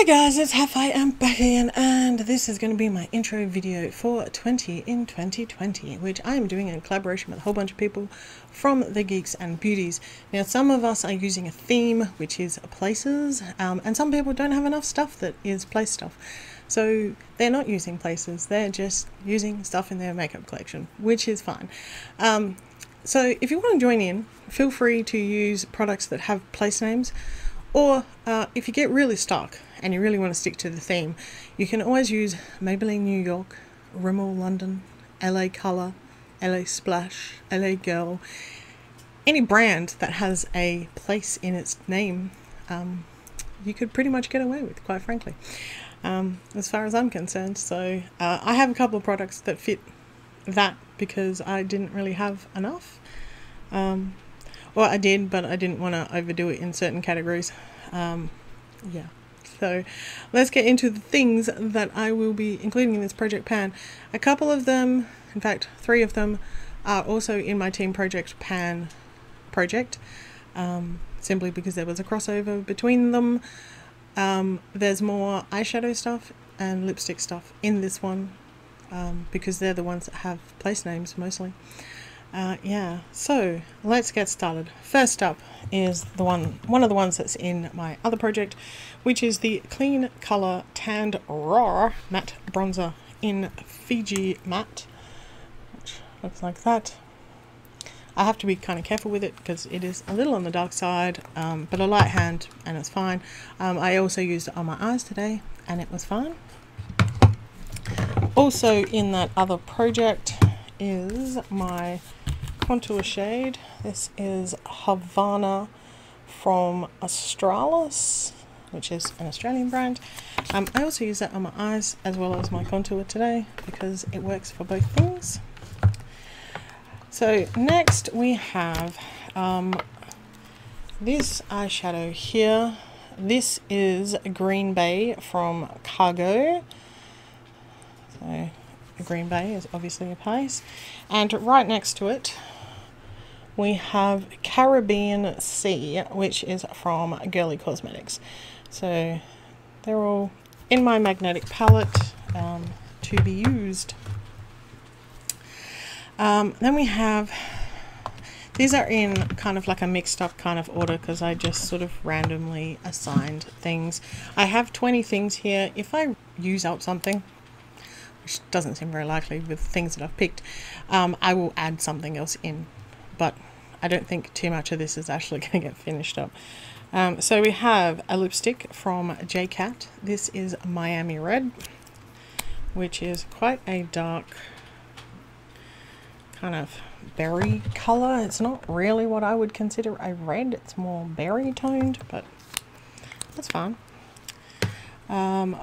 Hi guys, it's Haffi and back again, and this is going to be my intro video for 2020, which I am doing in collaboration with a whole bunch of people from the Geeks and Beauties. Now, some of us are using a theme, which is places, and some people don't have enough stuff that is place stuff. So they're not using places, they're just using stuff in their makeup collection, which is fine. So if you want to join in, feel free to use products that have place names. Or if you get really stuck and you really want to stick to the theme, you can always use Maybelline New York, Rimmel London, LA Colour, LA Splash, LA Girl. Any brand that has a place in its name, you could pretty much get away with, quite frankly, as far as I'm concerned. So I have a couple of products that fit that because I didn't really have enough. Well, I did, but I didn't want to overdo it in certain categories. Yeah, so let's get into the things that I will be including in this project pan. A couple of them, in fact 3 of them, are also in my team project pan project, simply because there was a crossover between them. There's more eyeshadow stuff and lipstick stuff in this one, because they're the ones that have place names mostly. Yeah, so let's get started. First up is the one of the ones that's in my other project, which is the Clean Color Tanned Rawr Matte Bronzer in Fiji Matte, which looks like that. I have to be kind of careful with it because it is a little on the dark side, but a light hand and it's fine. I also used it on my eyes today and it was fine. Also in that other project is my contour shade. This is Haffina from Australis, which is an Australian brand. I also use that on my eyes as well as my contour today because it works for both things. So next we have this eyeshadow here. This is Green Bay from Cargo. So Green Bay is obviously a place, and right next to it we have Caribbean Sea, which is from Girly Cosmetics. So they're all in my magnetic palette to be used. Then we have, these are in kind of like a mixed up kind of order because I just sort of randomly assigned things. I have 20 things here. If I use up something, which doesn't seem very likely with things that I've picked, I will add something else in, but I don't think too much of this is actually going to get finished up. So we have a lipstick from J-CAT. This is Miami Red, which is quite a dark kind of berry color. It's not really what I would consider a red, it's more berry toned, but that's fine.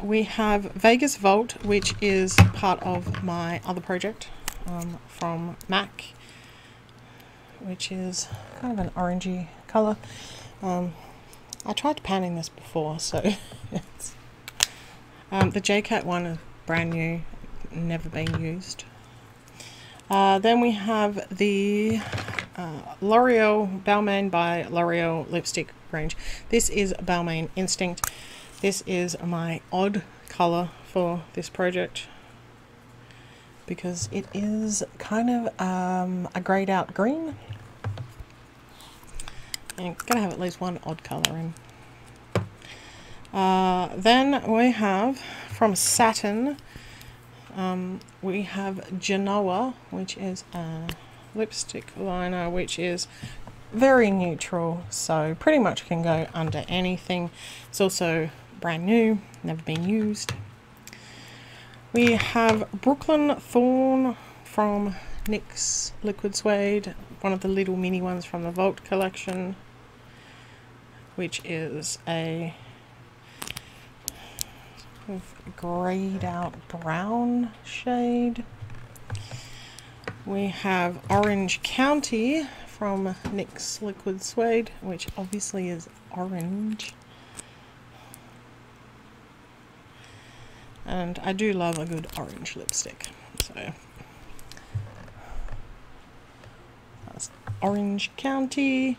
We have Vegas Vault, which is part of my other project, from Mac, which is kind of an orangey colour. I tried panning this before, so it's, the J-CAT one is brand new, never been used. Then we have the L'Oreal Balmain by L'Oreal lipstick range. This is Balmain Instinct. This is my odd colour for this project because it is kind of a greyed out green. And you've got to have at least one odd colour in. Then we have, from Satin, we have Genoa, which is a lipstick liner which is very neutral, so pretty much can go under anything. It's also brand new, never been used. We have Brooklyn Thorn from NYX Liquid Suede, one of the little mini ones from the Vault collection, which is a sort of grayed out brown shade. We have Orange County from NYX Liquid Suede, which obviously is orange. And I do love a good orange lipstick, so that's Orange County.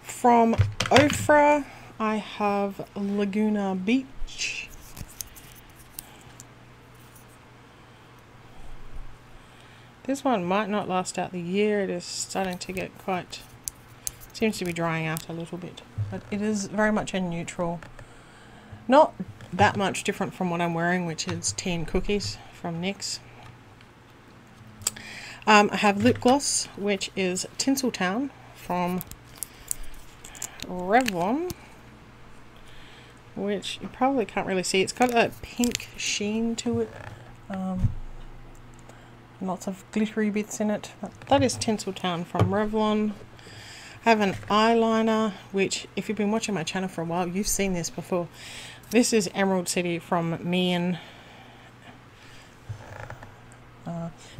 From Ofra I have Laguna Beach, This one might not last out the year. It is starting to get quite, seems to be drying out a little bit, but it is very much a neutral, not that much different from what I'm wearing, which is Tea and Cookies from NYX. I have lip gloss, which is Tinseltown from Revlon, which you probably can't really see. It's got a pink sheen to it, lots of glittery bits in it. But that is Tinseltown from Revlon. I have an eyeliner, which if you've been watching my channel for a while, you've seen this before. This is Emerald City from Meehan.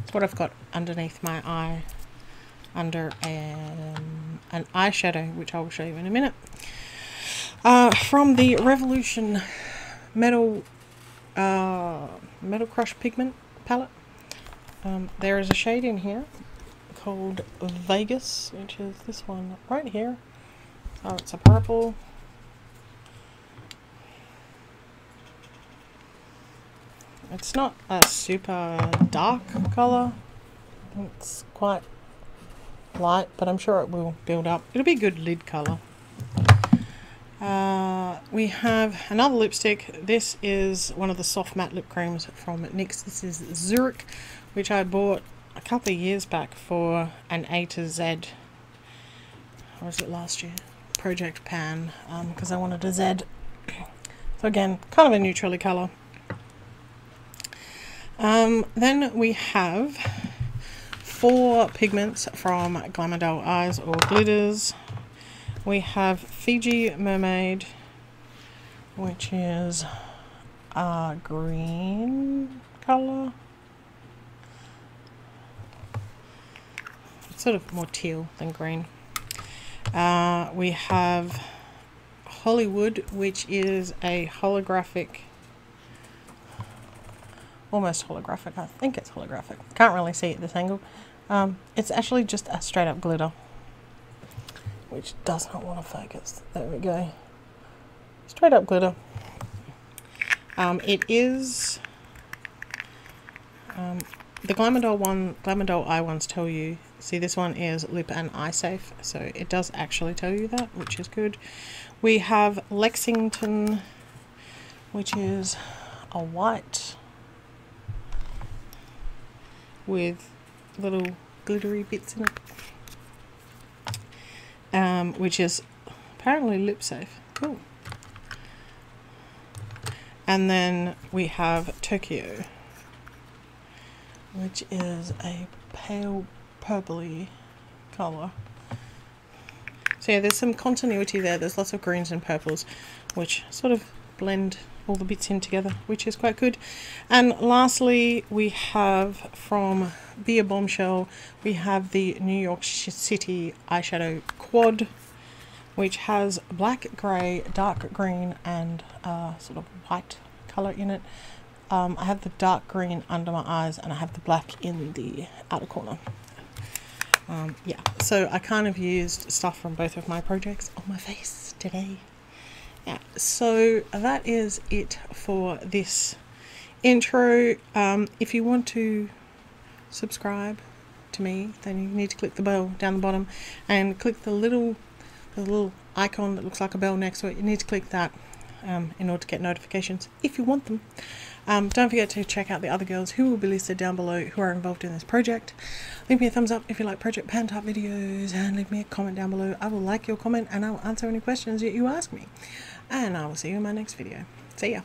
It's what I've got underneath my eye, under an eyeshadow, which I will show you in a minute. From the Revolution Metal Metal Crush Pigment Palette, there is a shade in here called Vegas, which is this one right here. So it's a purple. It's not a super dark colour. It's quite light, but I'm sure it will build up. It'll be a good lid colour. We have another lipstick. This is one of the soft matte lip creams from NYX. This is Zurich, which I bought a couple of years back for an A to Z, or was it last year, Project Pan, because I wanted a Z. So again, kind of a neutral colour. Then we have 4 pigments from Glamour Doll Eyes, or glitters. We have Fiji Mermaid, which is a green colour. It's sort of more teal than green. We have Hollywood, which is a holographic, almost holographic. I think it's holographic. Can't really see at this angle. It's actually just a straight up glitter, which does not want to focus. There we go. Straight up glitter. It is the Glamour Doll one. Glamour Doll Eye ones tell you. See, this one is Lip and Eye Safe, so it does actually tell you that, which is good. We have Lexington, which is a white with little glittery bits in it, which is apparently lip safe. Cool. And then we have Tokyo, which is a pale purpley colour. So yeah, there's some continuity there. There's lots of greens and purples, which sort of blend all the bits in together, which is quite good. And lastly, we have from Be a Bombshell, we have the New York City eyeshadow quad, which has black, grey, dark green, and sort of white colour in it. I have the dark green under my eyes, and I have the black in the outer corner. Yeah, so I kind of used stuff from both of my projects on my face today. Yeah, so that is it for this intro. If you want to subscribe to me, then you need to click the bell down the bottom and click the little icon that looks like a bell next to it. You need to click that in order to get notifications if you want them. Don't forget to check out the other girls who will be listed down below who are involved in this project. Leave me a thumbs up if you like Project Pan type videos, and leave me a comment down below. I will like your comment, and I will answer any questions that you ask me. And I will see you in my next video. See ya.